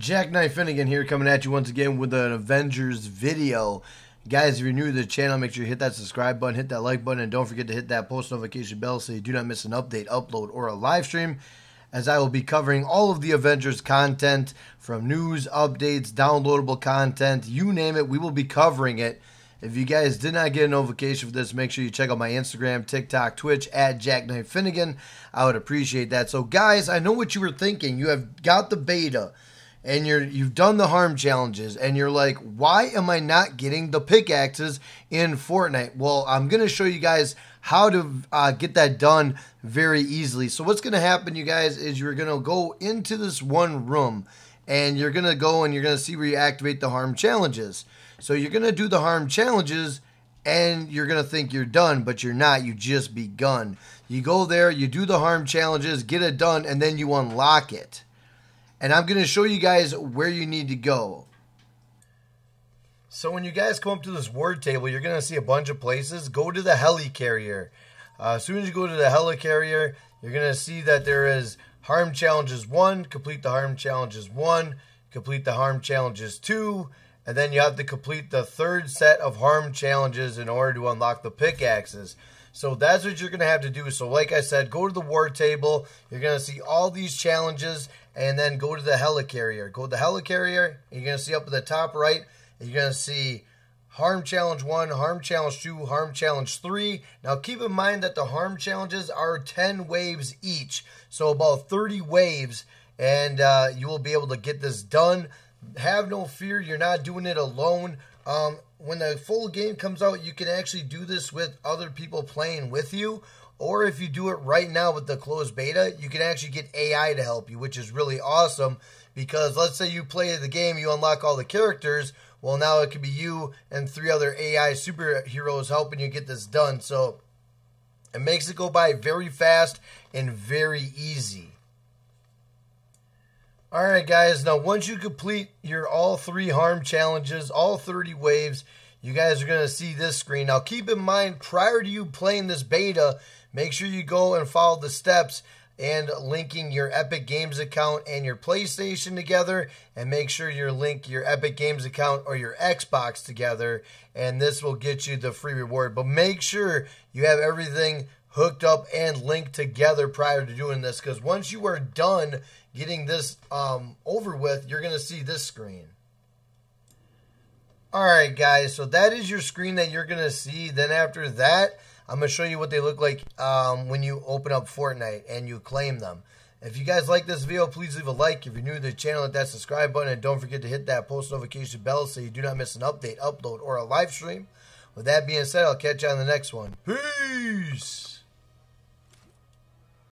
Jackknife Finnegan here, coming at you once again with an Avengers video. Guys, if you're new to the channel, make sure you hit that subscribe button, hit that like button, and don't forget to hit that post notification bell so you do not miss an update, upload, or a live stream, as I will be covering all of the Avengers content, from news, updates, downloadable content, you name it, we will be covering it. If you guys did not get a notification for this, make sure you check out my Instagram, TikTok, Twitch, at Jackknife Finnegan. I would appreciate that. So guys, I know what you were thinking. You have got the beta, and you've done the Harm Challenges, and you're like, why am I not getting the pickaxes in Fortnite? Well, I'm going to show you guys how to get that done very easily. So what's going to happen, you guys, is you're going to go into this one room, and you're going to go and you're going to see where you activate the Harm Challenges. So you're going to do the Harm Challenges, and you're going to think you're done, but you're not. You just begun. You go there, you do the Harm Challenges, get it done, and then you unlock it. And I'm going to show you guys where you need to go. So when you guys come up to this War Table, you're going to see a bunch of places. Go to the Helicarrier. As soon as you go to the Helicarrier, you're going to see that there is Harm Challenges 1. Complete the Harm Challenges 1. Complete the Harm Challenges 2. And then you have to complete the third set of Harm Challenges in order to unlock the pickaxes. So that's what you're going to have to do. So like I said, go to the War Table. You're going to see all these challenges, and then go to the Helicarrier. Go to the Helicarrier, and you're going to see up at the top right, you're going to see Harm Challenge 1, Harm Challenge 2, Harm Challenge 3. Now keep in mind that the Harm Challenges are 10 waves each, so about 30 waves, and you will be able to get this done. Have no fear, you're not doing it alone. When the full game comes out, you can actually do this with other people playing with you. Or if you do it right now with the closed beta, you can actually get AI to help you, which is really awesome. Because let's say you play the game, you unlock all the characters. Well, now it could be you and 3 other AI superheroes helping you get this done. So it makes it go by very fast and very easy. Alright guys, now once you complete your all 3 Harm Challenges, all 30 waves, you guys are going to see this screen. Now keep in mind, prior to you playing this beta, make sure you go and follow the steps and linking your Epic Games account and your PlayStation together, and make sure you link your Epic Games account or your Xbox together, and this will get you the free reward. But make sure you have everything hooked up and linked together prior to doing this, because once you are done getting this over with, you're going to see this screen. Alright guys, so that is your screen that you're going to see. Then after that, I'm going to show you what they look like when you open up Fortnite and you claim them. If you guys like this video, please leave a like. If you're new to the channel, hit that subscribe button, and don't forget to hit that post notification bell so you do not miss an update, upload, or a live stream. With that being said, I'll catch you on the next one. Peace!